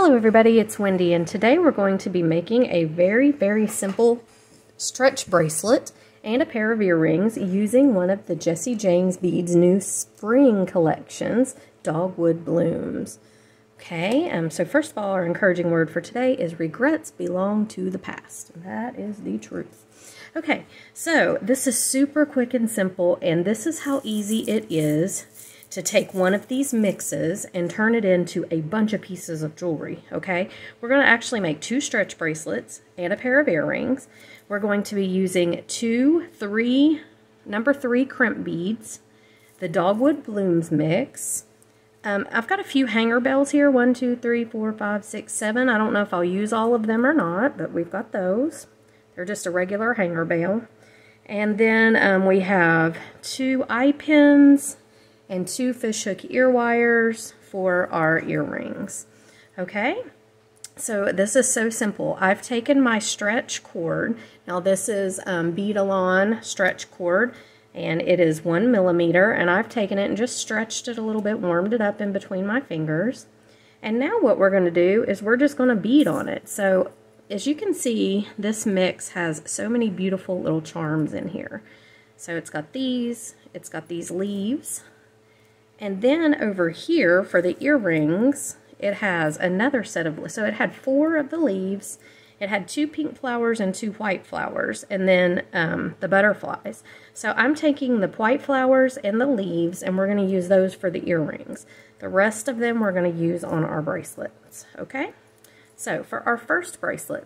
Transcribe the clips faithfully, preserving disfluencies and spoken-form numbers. Hello everybody, it's Wendy, and today we're going to be making a very, very simple stretch bracelet and a pair of earrings using one of the Jesse James Beads' new spring collections, Dogwood Blooms. Okay, um, so first of all, our encouraging word for today is regrets belong to the past. That is the truth. Okay, so this is super quick and simple, and this is how easy it is to take one of these mixes and turn it into a bunch of pieces of jewelry, okay? We're going to actually make two stretch bracelets and a pair of earrings. We're going to be using two, three, number three crimp beads, the Dogwood Blooms mix. Um, I've got a few hanger bells here, one, two, three, four, five, six, seven. I don't know if I'll use all of them or not, but we've got those. They're just a regular hanger bell. And then um, we have two eye pins and two fishhook ear wires for our earrings. Okay, so this is so simple. I've taken my stretch cord. Now this is um, beadalon stretch cord, and it is one millimeter, and I've taken it and just stretched it a little bit, warmed it up in between my fingers. And now what we're gonna do is we're just gonna bead on it. So as you can see, this mix has so many beautiful little charms in here. So it's got these, it's got these leaves, and then over here for the earrings, it has another set of, so it had four of the leaves, it had two pink flowers and two white flowers, and then um, the butterflies. So I'm taking the white flowers and the leaves, and we're gonna use those for the earrings. The rest of them we're gonna use on our bracelets, okay? So for our first bracelet,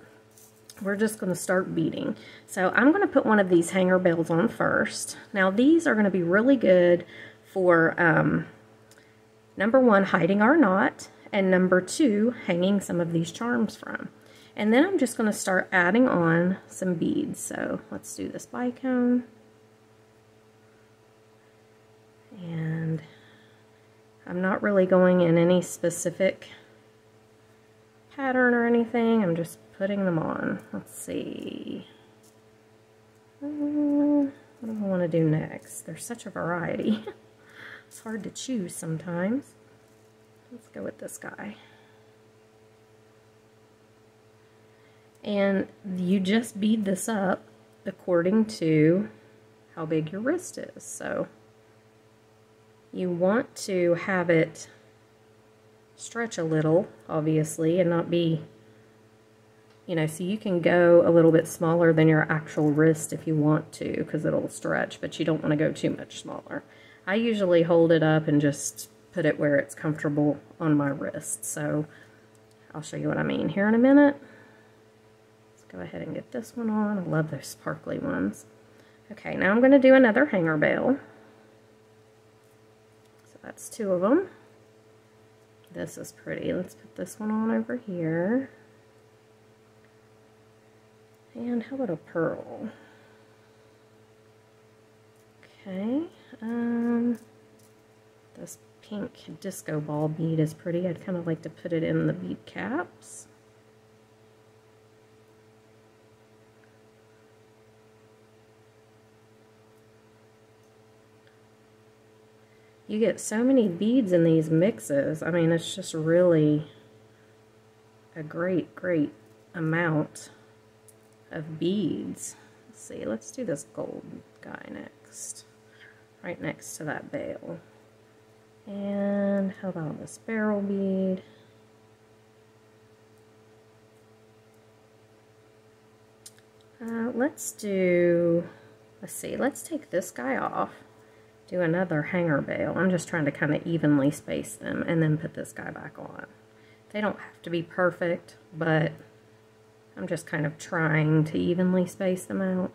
we're just gonna start beading. So I'm gonna put one of these hanger bells on first. Now these are gonna be really good for um, number one, hiding our knot, and number two, hanging some of these charms from. And then I'm just going to start adding on some beads. So let's do this bicone. And I'm not really going in any specific pattern or anything. I'm just putting them on. Let's see. Uh, what do I want to do next? There's such a variety. It's hard to choose sometimes. Let's go with this guy. And you just bead this up according to how big your wrist is. So you want to have it stretch a little, obviously, and not be, you know, so you can go a little bit smaller than your actual wrist if you want to, because it'll stretch, but you don't want to go too much smaller. I usually hold it up and just put it where it's comfortable on my wrist. So I'll show you what I mean here in a minute. Let's go ahead and get this one on. I love those sparkly ones. Okay, now I'm going to do another hanger bell. So that's two of them. This is pretty. Let's put this one on over here. And how about a pearl? Okay. Um, this pink disco ball bead is pretty. I'd kind of like to put it in the bead caps. You get so many beads in these mixes. I mean, it's just really a great, great amount of beads. Let's see, let's do this gold guy next. Right next to that bale. And how about this barrel bead? Uh, let's do, let's see, let's take this guy off, do another hanger bale. I'm just trying to kind of evenly space them, and then put this guy back on. They don't have to be perfect, but I'm just kind of trying to evenly space them out.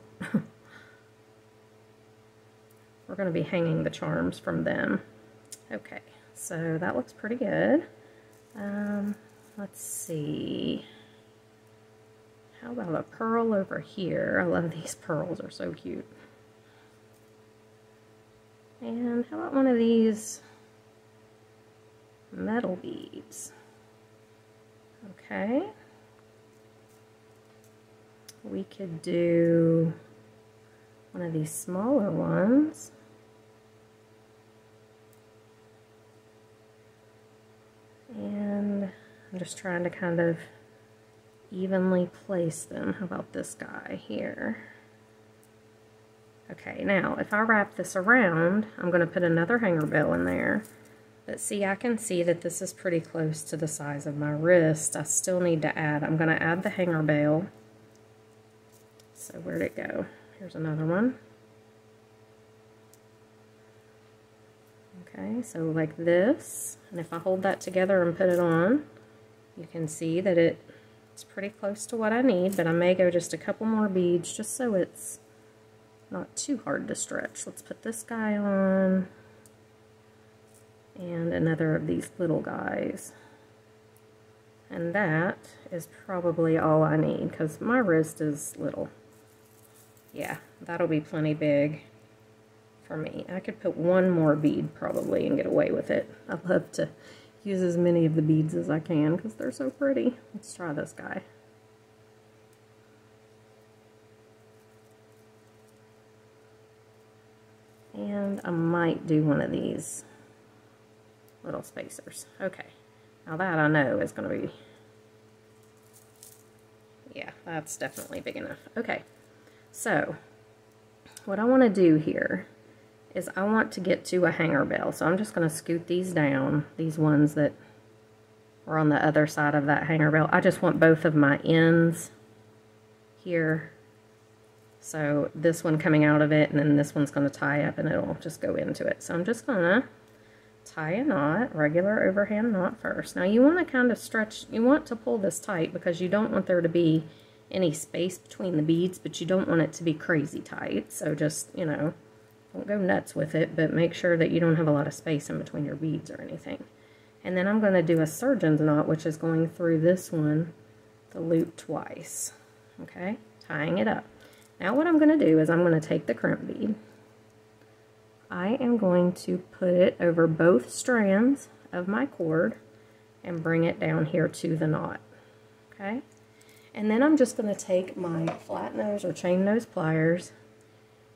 We're going to be hanging the charms from them. Okay, so that looks pretty good. Um, let's see. How about a pearl over here? I love these pearls, are so cute. And how about one of these metal beads? Okay. We could do one of these smaller ones. I'm just trying to kind of evenly place them. How about this guy here? Okay, now if I wrap this around, I'm going to put another hanger bell in there. But see, I can see that this is pretty close to the size of my wrist. I still need to add, I'm going to add the hanger bell. So where'd it go? Here's another one. Okay, so like this, and if I hold that together and put it on, you can see that it, it's pretty close to what I need, but I may go just a couple more beads just so it's not too hard to stretch. Let's put this guy on, and another of these little guys. And that is probably all I need, because my wrist is little. Yeah, that'll be plenty big for me. I could put one more bead probably and get away with it. I love to use as many of the beads as I can because they're so pretty. Let's try this guy. And I might do one of these little spacers. Okay, now that I know is going to be, yeah, that's definitely big enough. Okay, so what I want to do here is I want to get to a hanger bell, so I'm just going to scoot these down, these ones that are on the other side of that hanger bell. I just want both of my ends here, so this one coming out of it, and then this one's going to tie up and it'll just go into it. So I'm just going to tie a knot, regular overhand knot first. Now you want to kind of stretch, you want to pull this tight because you don't want there to be any space between the beads, but you don't want it to be crazy tight, so just, you know, don't go nuts with it, but make sure that you don't have a lot of space in between your beads or anything. And then I'm going to do a surgeon's knot, which is going through this one, the loop twice, okay, tying it up. Now what I'm going to do is I'm going to take the crimp bead. I am going to put it over both strands of my cord and bring it down here to the knot, okay? And then I'm just going to take my flat nose or chain nose pliers,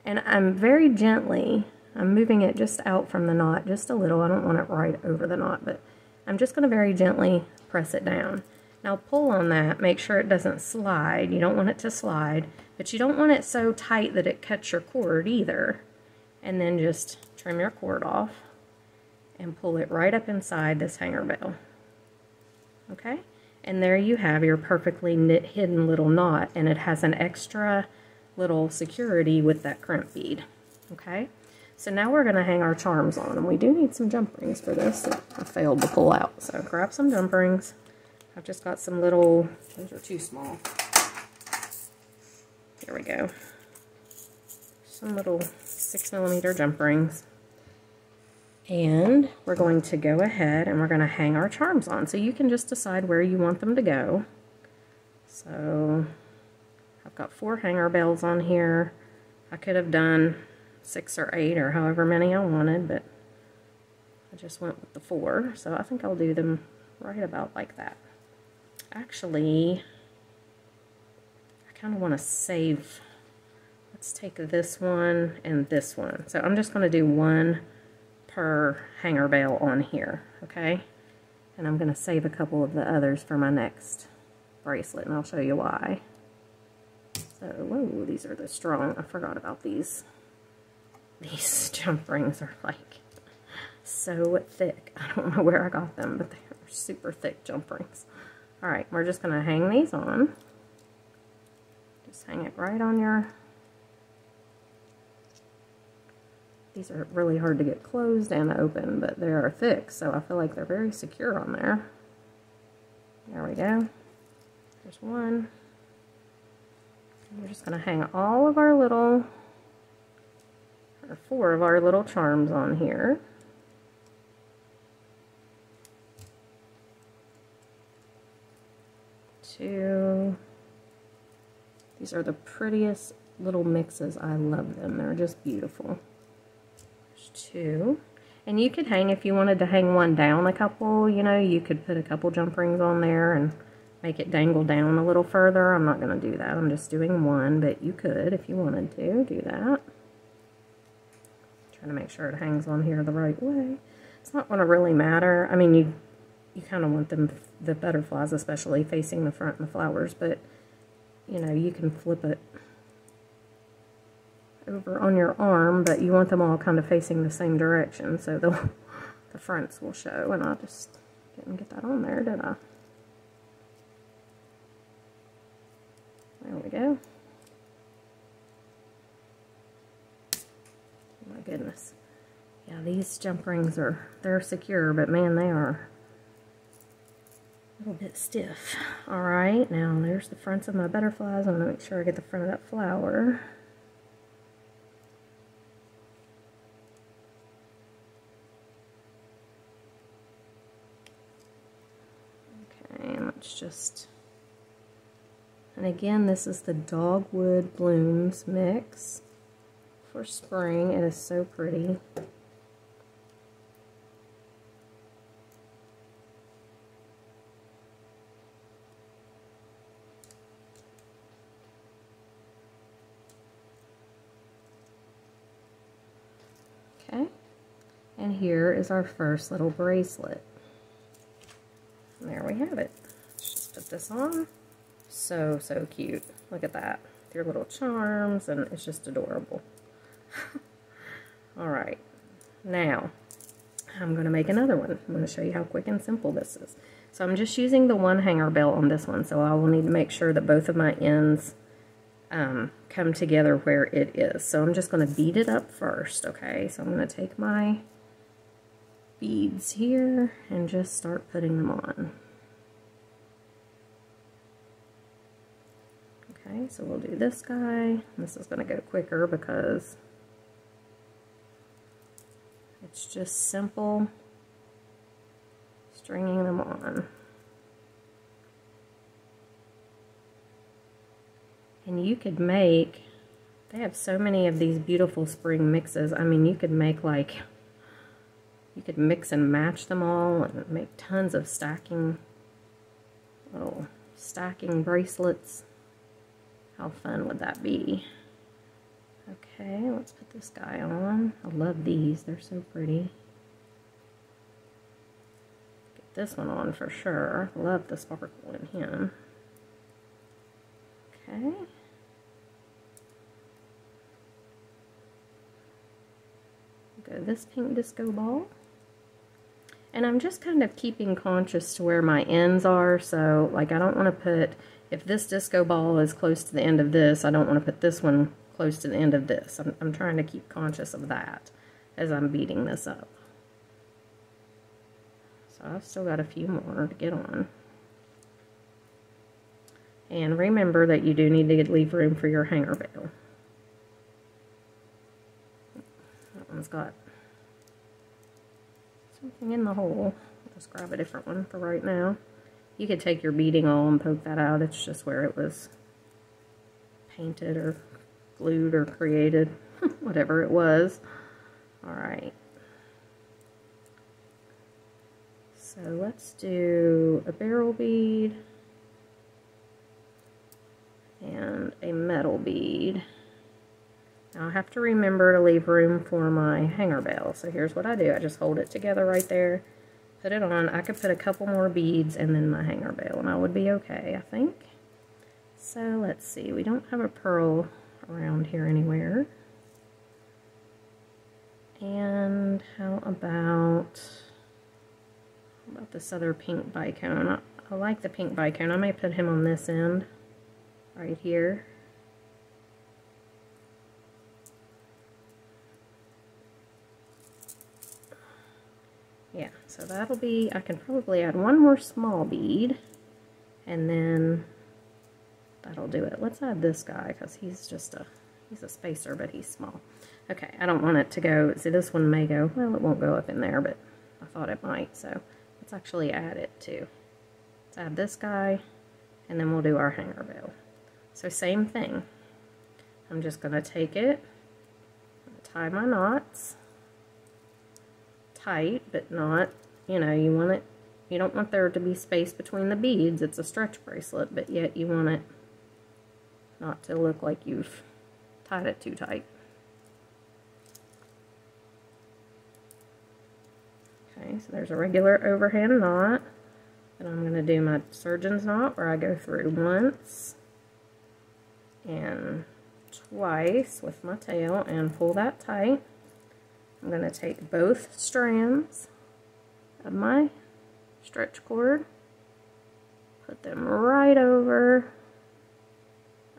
and I'm very gently, I'm moving it just out from the knot just a little. I don't want it right over the knot, but I'm just going to very gently press it down. Now pull on that, make sure it doesn't slide. You don't want it to slide, but you don't want it so tight that it cuts your cord either. And then just trim your cord off and pull it right up inside this hanger bell. Okay? And there you have your perfectly knit hidden little knot, and it has an extra little security with that crimp bead. Okay? So now we're going to hang our charms on, and we do need some jump rings for this that I failed to pull out. So grab some jump rings. I've just got some little, those are too small. Here we go. Some little six millimeter jump rings, and we're going to go ahead and we're going to hang our charms on. So you can just decide where you want them to go. So I've got four hanger bells on here. I could have done six or eight or however many I wanted, but I just went with the four, so I think I'll do them right about like that. Actually, I kind of want to save. Let's take this one and this one. So I'm just going to do one per hanger bell on here, okay? And I'm going to save a couple of the others for my next bracelet, and I'll show you why. So, whoa, these are the strong. I forgot about these. These jump rings are like so thick. I don't know where I got them, but they are super thick jump rings. All right, we're just going to hang these on. Just hang it right on your... These are really hard to get closed and open, but they are thick, so I feel like they're very secure on there. There we go. There's one. And we're just going to hang all of our little, or four of our little charms on here. Two. These are the prettiest little mixes. I love them. They're just beautiful. Two, and you could hang, if you wanted to hang one down a couple, you know, you could put a couple jump rings on there and make it dangle down a little further. I'm not going to do that. I'm just doing one, but you could, if you wanted to, do that. I'm trying to make sure it hangs on here the right way. It's not going to really matter. I mean, you you kind of want them, the butterflies especially, facing the front and the flowers, but you know, you can flip it over on your arm, but you want them all kind of facing the same direction, so the, the fronts will show. And I just didn't get that on there, did I? There we go. Oh my goodness. Yeah, these jump rings are, they're secure, but man, they are a little bit stiff. Alright, now there's the fronts of my butterflies. I'm going to make sure I get the front of that flower. Okay, let's just... And again, this is the Dogwood Blooms mix for spring. It is so pretty. Okay, and here is our first little bracelet. And there we have it. Let's just put this on. So, so cute. Look at that. With your little charms, and it's just adorable. Alright, now I'm going to make another one. I'm going to show you how quick and simple this is. So I'm just using the one hanger bell on this one, so I will need to make sure that both of my ends um, come together where it is. So I'm just going to bead it up first, okay? So I'm going to take my beads here and just start putting them on. Okay, so we'll do this guy. This is going to go quicker because it's just simple stringing them on. And you could make, they have so many of these beautiful spring mixes. I mean, you could make like, you could mix and match them all and make tons of stacking, little stacking bracelets. How fun would that be? Okay, let's put this guy on. I love these. They're so pretty. Get this one on for sure. I love the sparkle in him. Okay. Go this pink disco ball. And I'm just kind of keeping conscious to where my ends are, so like I don't want to put... If this disco ball is close to the end of this, I don't want to put this one close to the end of this. I'm, I'm trying to keep conscious of that as I'm beating this up. So I've still got a few more to get on. And remember that you do need to leave room for your hanger bell. That one's got something in the hole. I'll just grab a different one for right now. You could take your beading awl and poke that out. It's just where it was painted or glued or created, whatever it was. Alright. So let's do a barrel bead and a metal bead. Now I have to remember to leave room for my hanger bell. So here's what I do. I just hold it together right there. Put it on. I could put a couple more beads and then my hanger bell, and I would be okay, I think. So let's see. We don't have a pearl around here anywhere. And how about how about this other pink bicone? I, I like the pink bicone. I may put him on this end, right here. Yeah, so that'll be, I can probably add one more small bead, and then that'll do it. Let's add this guy, because he's just a, he's a spacer, but he's small. Okay, I don't want it to go, see this one may go, well it won't go up in there, but I thought it might, so let's actually add it too. Let's add this guy, and then we'll do our hanger bell. So same thing. I'm just going to take it, tie my knots. Tight, but not, you know, you want it, you don't want there to be space between the beads. It's a stretch bracelet, but yet you want it not to look like you've tied it too tight. Okay, so there's a regular overhand knot. And I'm going to do my surgeon's knot, where I go through once and twice with my tail and pull that tight. I'm going to take both strands of my stretch cord, put them right over,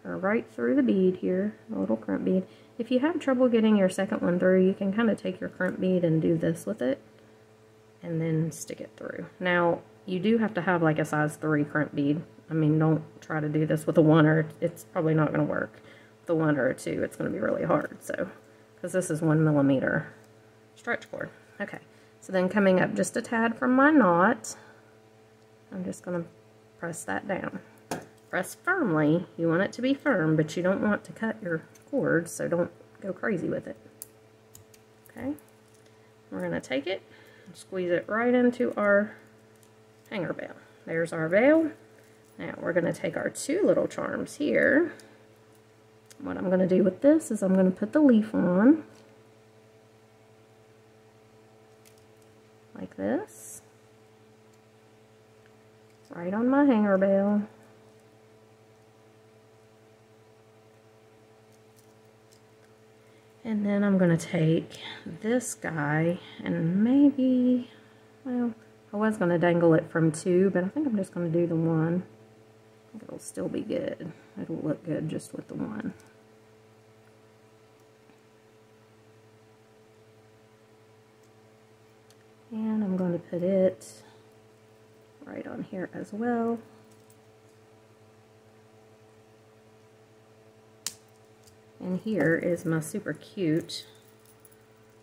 or right through the bead here, a little crimp bead. If you have trouble getting your second one through, you can kind of take your crimp bead and do this with it, and then stick it through. Now, you do have to have like a size three crimp bead. I mean, don't try to do this with a one, or it's probably not going to work. The one or a two, it's going to be really hard, so, because this is one millimeter stretch cord. Okay, so then coming up just a tad from my knot, I'm just going to press that down. Press firmly. You want it to be firm, but you don't want to cut your cord, so don't go crazy with it. Okay, we're going to take it, squeeze it right into our hanger veil. There's our veil. Now we're going to take our two little charms here. What I'm going to do with this is I'm going to put the leaf on, like this, right on my hanger veil. And then I'm going to take this guy and maybe, well, I was going to dangle it from two, but I think I'm just going to do the one. I think it'll still be good. It'll look good just with the one. And I'm going to put it right on here as well. And here is my super cute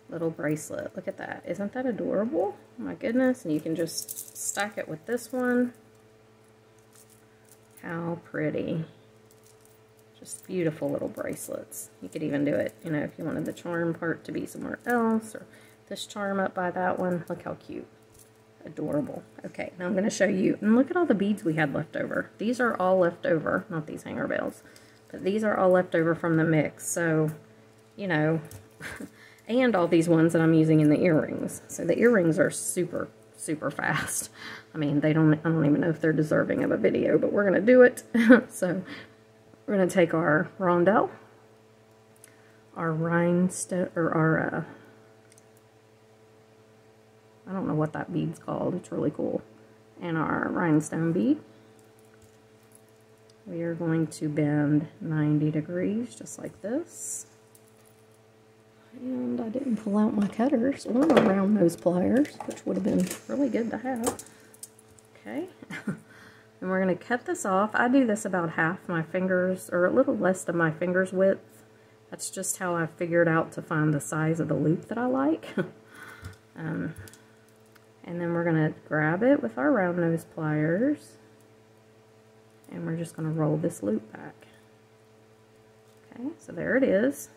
little bracelet. Look at that. Isn't that adorable? Oh my goodness. And you can just stack it with this one. How pretty. Just beautiful little bracelets. You could even do it, you know, if you wanted the charm part to be somewhere else, or this charm up by that one. Look how cute. Adorable. Okay, now I'm going to show you. And look at all the beads we had left over. These are all left over. Not these hanger veils. But these are all left over from the mix, so, you know, and all these ones that I'm using in the earrings. So the earrings are super, super fast. I mean, they don't, I don't even know if they're deserving of a video, but we're going to do it. So we're going to take our rondelle, our rhinestone, or our, uh, I don't know what that bead's called. It's really cool. And our rhinestone bead. We are going to bend ninety degrees, just like this. And I didn't pull out my cutters or my round nose pliers, which would have been really good to have. Okay. And we're going to cut this off. I do this about half my fingers, or a little less than my finger's width. That's just how I figured out to find the size of the loop that I like. um, and then we're going to grab it with our round nose pliers. And we're just going to roll this loop back. Okay, so there it is.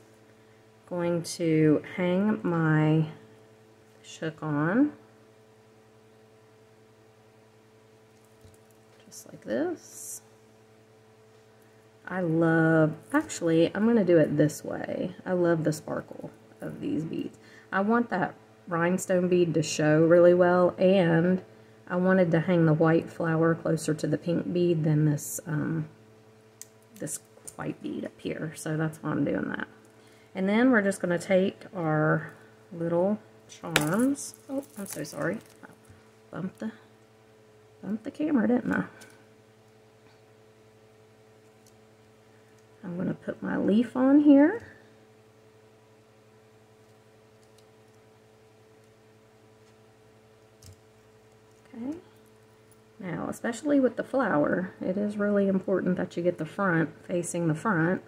Going to hang my shook on, just like this. I love, actually, I'm going to do it this way. I love the sparkle of these beads. I want that rhinestone bead to show really well, and I wanted to hang the white flower closer to the pink bead than this um, this white bead up here. So that's why I'm doing that. And then we're just going to take our little charms. Oh, I'm so sorry. I bumped the, bumped the camera, didn't I? I'm going to put my leaf on here. Okay. Now, especially with the flower, it is really important that you get the front facing the front.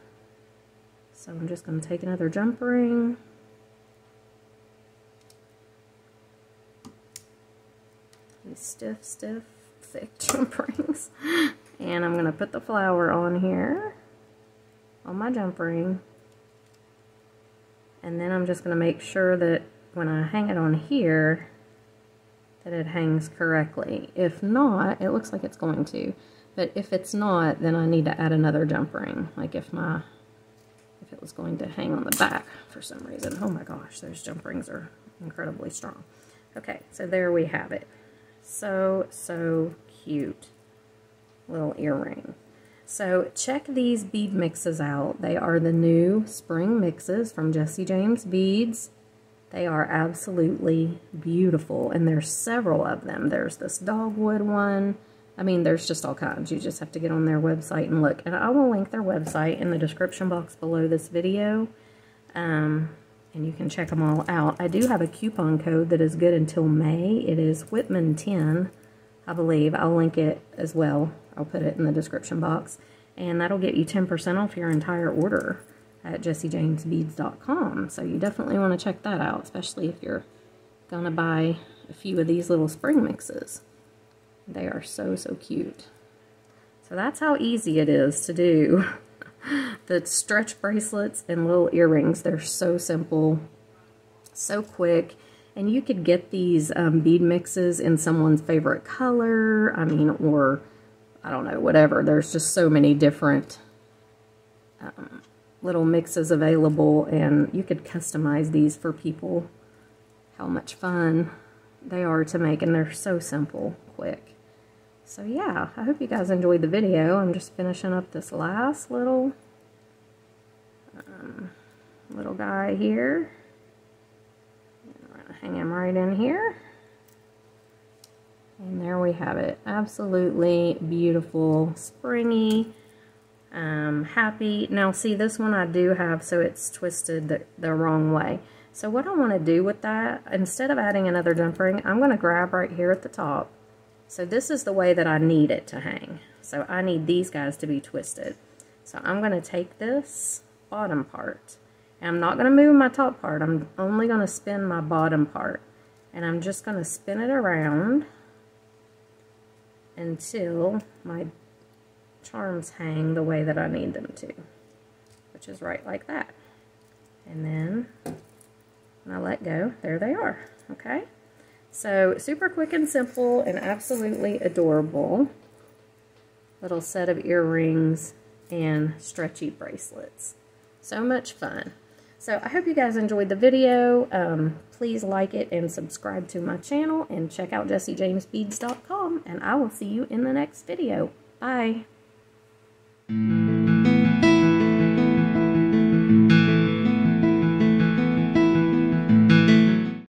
So I'm just going to take another jump ring. These stiff, stiff, thick jump rings. And I'm going to put the flower on here, on my jump ring. And then I'm just going to make sure that when I hang it on here, that it hangs correctly. If not, it looks like it's going to, but if it's not, then I need to add another jump ring. Like if my, if it was going to hang on the back for some reason. Oh my gosh, those jump rings are incredibly strong. Okay, so there we have it. So, so cute little earring. So check these bead mixes out. They are the new spring mixes from Jesse James Beads. They are absolutely beautiful, and there's several of them. There's this Dogwood one. I mean, there's just all kinds. You just have to get on their website and look. And I will link their website in the description box below this video. Um, and you can check them all out. I do have a coupon code that is good until May. It is Whitman ten, I believe. I'll link it as well. I'll put it in the description box. And that'll get you ten percent off your entire order at jesse james beads dot com. So you definitely want to check that out, especially if you're going to buy a few of these little spring mixes. They are so, so cute. So that's how easy it is to do the stretch bracelets and little earrings. They're so simple, so quick. And you could get these um, bead mixes in someone's favorite color. I mean, or I don't know, whatever. There's just so many different um, little mixes available, and you could customize these for people. How much fun they are to make, and they're so simple, quick. So yeah, I hope you guys enjoyed the video. I'm just finishing up this last little um, little guy here. I'm gonna hang him right in here. And there we have it. Absolutely beautiful, springy, um, happy. Now see, this one I do have, so it's twisted the, the wrong way. So what I want to do with that, instead of adding another jump ring, I'm going to grab right here at the top. So this is the way that I need it to hang. So I need these guys to be twisted. So I'm going to take this bottom part. And I'm not going to move my top part. I'm only going to spin my bottom part. And I'm just going to spin it around until my charms hang the way that I need them to, which is right like that. And then I let go, there they are. Okay, so super quick and simple, and absolutely adorable little set of earrings and stretchy bracelets. So much fun. So I hope you guys enjoyed the video. Um, please like it and subscribe to my channel, and check out jesse james beads dot com, and I will see you in the next video. Bye.